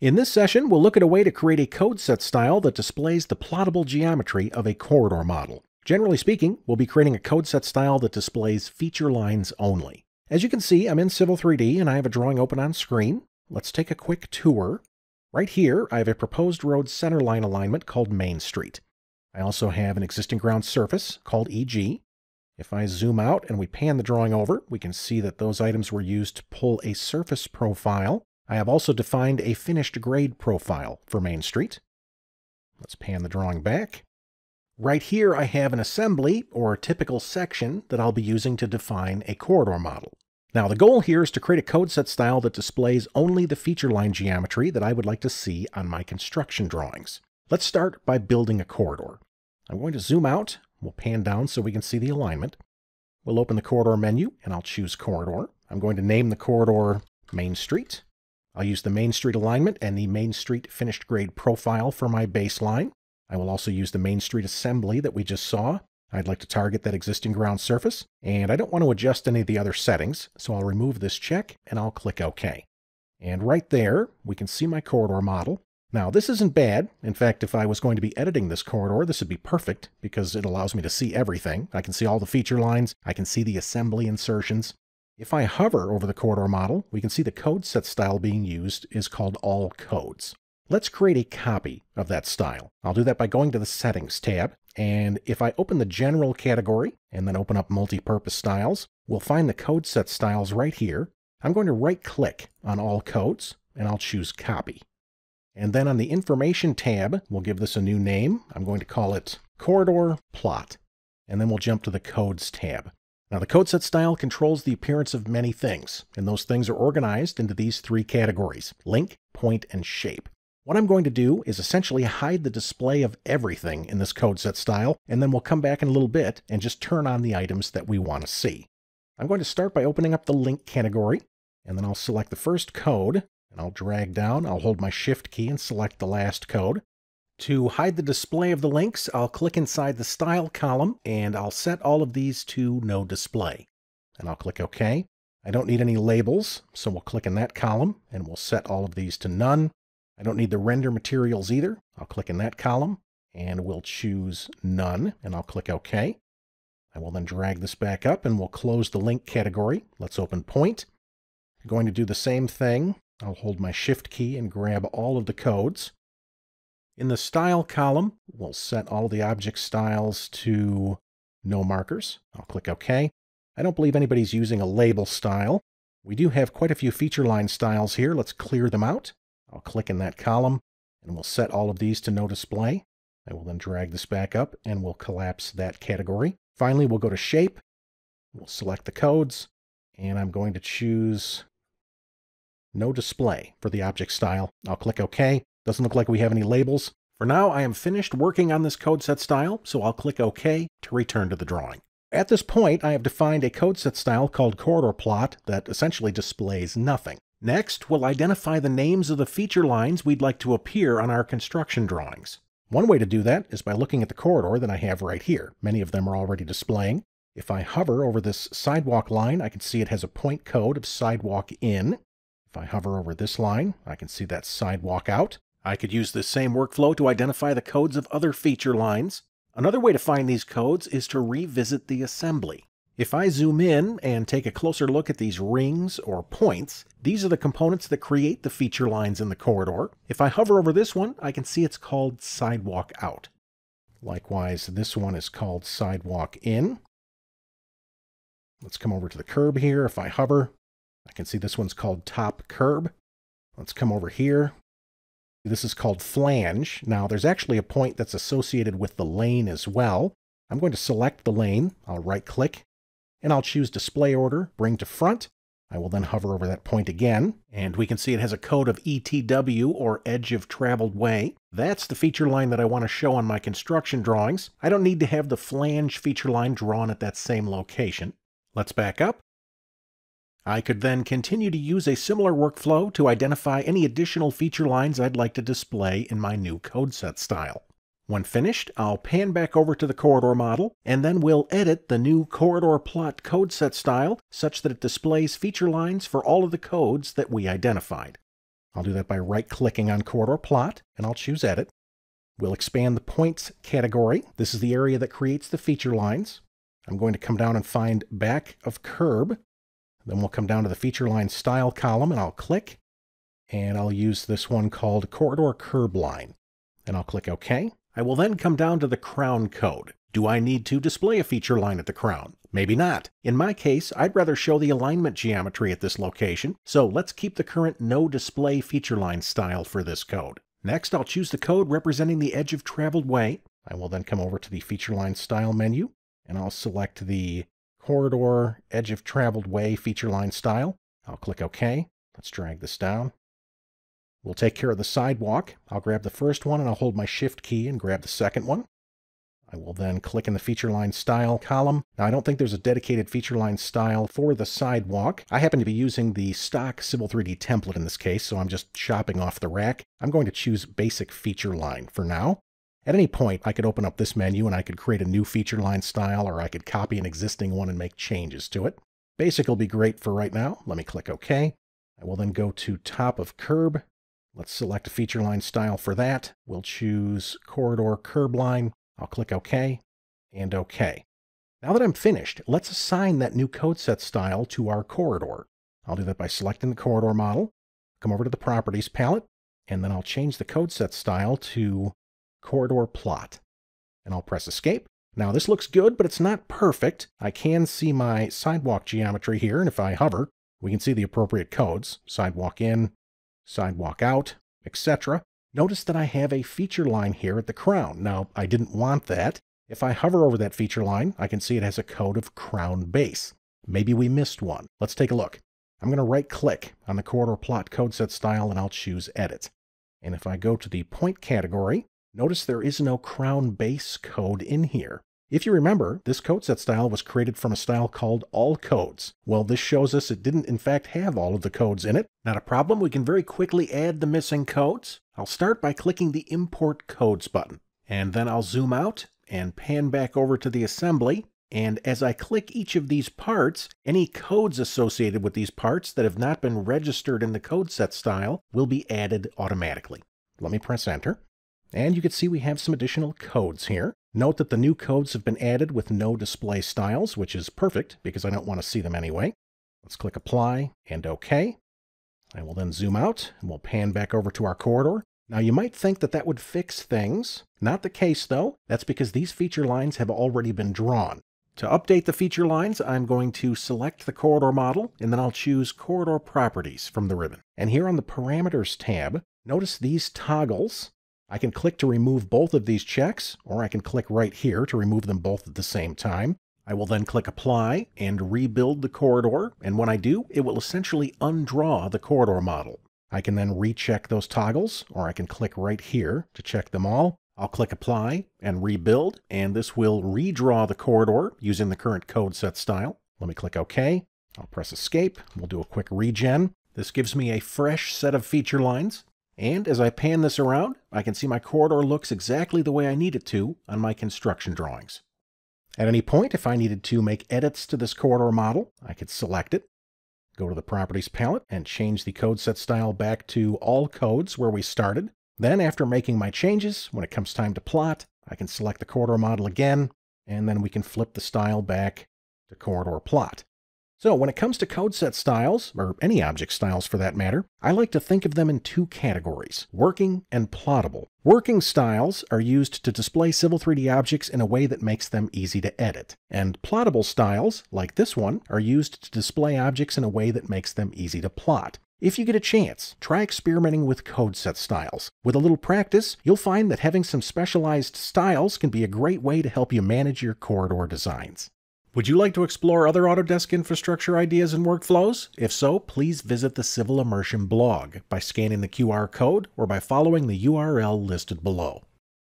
In this session, we'll look at a way to create a code set style that displays the plottable geometry of a corridor model. Generally speaking, we'll be creating a code set style that displays feature lines only. As you can see, I'm in Civil 3D and I have a drawing open on screen. Let's take a quick tour. Right here, I have a proposed road centerline alignment called Main Street. I also have an existing ground surface called EG. If I zoom out and we pan the drawing over, we can see that those items were used to pull a surface profile. I have also defined a finished grade profile for Main Street. Let's pan the drawing back. Right here I have an assembly, or typical section, that I'll be using to define a corridor model. Now the goal here is to create a code set style that displays only the feature line geometry that I would like to see on my construction drawings. Let's start by building a corridor. I'm going to zoom out, we'll pan down so we can see the alignment. We'll open the corridor menu and I'll choose corridor. I'm going to name the corridor Main Street. I'll use the Main Street alignment and the Main Street finished grade profile for my baseline. I will also use the Main Street assembly that we just saw. I'd like to target that existing ground surface, and I don't want to adjust any of the other settings, so I'll remove this check and I'll click OK. And right there, we can see my corridor model. Now this isn't bad. In fact, if I was going to be editing this corridor, this would be perfect because it allows me to see everything. I can see all the feature lines, I can see the assembly insertions. If I hover over the corridor model, we can see the code set style being used is called All Codes. Let's create a copy of that style. I'll do that by going to the Settings tab, and if I open the General category and then open up Multipurpose Styles, we'll find the code set styles right here. I'm going to right-click on All Codes, and I'll choose Copy. And then on the Information tab, we'll give this a new name. I'm going to call it Corridor Plot, and then we'll jump to the Codes tab. Now the code set style controls the appearance of many things, and those things are organized into these three categories: link, point, and shape. What I'm going to do is essentially hide the display of everything in this code set style, and then we'll come back in a little bit and just turn on the items that we want to see. I'm going to start by opening up the link category, and then I'll select the first code, and I'll drag down, I'll hold my Shift key and select the last code. To hide the display of the links, I'll click inside the style column, and I'll set all of these to no display. And I'll click OK. I don't need any labels, so we'll click in that column, and we'll set all of these to none. I don't need the render materials either. I'll click in that column and we'll choose none and I'll click OK. I will then drag this back up and we'll close the link category. Let's open point. I'm going to do the same thing. I'll hold my Shift key and grab all of the codes. In the style column, we'll set all the object styles to no markers. I'll click OK. I don't believe anybody's using a label style. We do have quite a few feature line styles here. Let's clear them out. I'll click in that column, and we'll set all of these to no display. I will then drag this back up, and we'll collapse that category. Finally, we'll go to shape. We'll select the codes, and I'm going to choose no display for the object style. I'll click OK. Doesn't look like we have any labels. For now, I am finished working on this code set style, so I'll click OK to return to the drawing. At this point, I have defined a code set style called Corridor Plot that essentially displays nothing. Next, we'll identify the names of the feature lines we'd like to appear on our construction drawings. One way to do that is by looking at the corridor that I have right here. Many of them are already displaying. If I hover over this sidewalk line, I can see it has a point code of Sidewalk In. If I hover over this line, I can see that Sidewalk Out. I could use this same workflow to identify the codes of other feature lines. Another way to find these codes is to revisit the assembly. If I zoom in and take a closer look at these rings or points, these are the components that create the feature lines in the corridor. If I hover over this one, I can see it's called Sidewalk Out. Likewise, this one is called Sidewalk In. Let's come over to the curb here. If I hover, I can see this one's called Top Curb. Let's come over here. This is called flange. Now, there's actually a point that's associated with the lane as well. I'm going to select the lane. I'll right-click. And I'll choose Display Order, Bring to Front. I will then hover over that point again, and we can see it has a code of ETW, or Edge of Traveled Way. That's the feature line that I want to show on my construction drawings. I don't need to have the flange feature line drawn at that same location. Let's back up. I could then continue to use a similar workflow to identify any additional feature lines I'd like to display in my new code set style. When finished, I'll pan back over to the corridor model, and then we'll edit the new Corridor Plot code set style such that it displays feature lines for all of the codes that we identified. I'll do that by right-clicking on Corridor Plot, and I'll choose Edit. We'll expand the Points category. This is the area that creates the feature lines. I'm going to come down and find Back of Curb. Then we'll come down to the Feature Line Style column, and I'll click. And I'll use this one called Corridor Curb Line. And I'll click OK. I will then come down to the crown code. Do I need to display a feature line at the crown? Maybe not. In my case, I'd rather show the alignment geometry at this location, so let's keep the current no display feature line style for this code. Next, I'll choose the code representing the edge of traveled way. I will then come over to the feature line style menu, and I'll select the corridor edge of traveled way feature line style. I'll click OK. Let's drag this down. We'll take care of the sidewalk. I'll grab the first one, and I'll hold my Shift key and grab the second one. I will then click in the Feature Line Style column. Now, I don't think there's a dedicated Feature Line Style for the sidewalk. I happen to be using the stock Civil 3D template in this case, so I'm just shopping off the rack. I'm going to choose Basic Feature Line for now. At any point, I could open up this menu, and I could create a new Feature Line Style, or I could copy an existing one and make changes to it. Basic will be great for right now. Let me click OK. I will then go to Top of Curb. Let's select a Feature Line Style for that. We'll choose Corridor Curb Line. I'll click OK and OK. Now that I'm finished, let's assign that new code set style to our corridor. I'll do that by selecting the corridor model, come over to the Properties palette, and then I'll change the code set style to Corridor Plot. And I'll press Escape. Now this looks good, but it's not perfect. I can see my sidewalk geometry here, and if I hover, we can see the appropriate codes, Sidewalk In, Sidewalk Out, etc. Notice that I have a feature line here at the crown. Now, I didn't want that. If I hover over that feature line, I can see it has a code of crown base. Maybe we missed one. Let's take a look. I'm going to right-click on the Corridor Plot Code Set Style, and I'll choose Edit. And if I go to the Point category, notice there is no crown base code in here. If you remember, this code set style was created from a style called All Codes. Well, this shows us it didn't in fact have all of the codes in it. Not a problem, we can very quickly add the missing codes. I'll start by clicking the Import Codes button, and then I'll zoom out and pan back over to the assembly. And as I click each of these parts, any codes associated with these parts that have not been registered in the code set style will be added automatically. Let me press Enter. And you can see we have some additional codes here. Note that the new codes have been added with no display styles, which is perfect because I don't want to see them anyway. Let's click Apply and OK. I will then zoom out, and we'll pan back over to our corridor. Now, you might think that that would fix things. Not the case, though. That's because these feature lines have already been drawn. To update the feature lines, I'm going to select the corridor model, and then I'll choose Corridor Properties from the ribbon. And here on the Parameters tab, notice these toggles. I can click to remove both of these checks, or I can click right here to remove them both at the same time. I will then click Apply and rebuild the corridor, and when I do, it will essentially undraw the corridor model. I can then recheck those toggles, or I can click right here to check them all. I'll click Apply and Rebuild, and this will redraw the corridor using the current code set style. Let me click OK. I'll press Escape. We'll do a quick regen. This gives me a fresh set of feature lines. And as I pan this around, I can see my corridor looks exactly the way I need it to on my construction drawings. At any point, if I needed to make edits to this corridor model, I could select it, go to the Properties palette, and change the code set style back to All Codes where we started. Then after making my changes, when it comes time to plot, I can select the corridor model again, and then we can flip the style back to Corridor Plot. So when it comes to code set styles, or any object styles for that matter, I like to think of them in two categories, working and plottable. Working styles are used to display Civil 3D objects in a way that makes them easy to edit. And plottable styles, like this one, are used to display objects in a way that makes them easy to plot. If you get a chance, try experimenting with code set styles. With a little practice, you'll find that having some specialized styles can be a great way to help you manage your corridor designs. Would you like to explore other Autodesk infrastructure ideas and workflows? If so, please visit the Civil Immersion blog by scanning the QR code or by following the URL listed below.